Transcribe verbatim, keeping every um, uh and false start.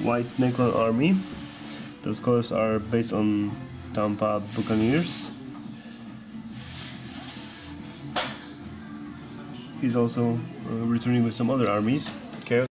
White Necron Army. Those colors are based on Tampa Buccaneers. He's also uh, returning with some other armies.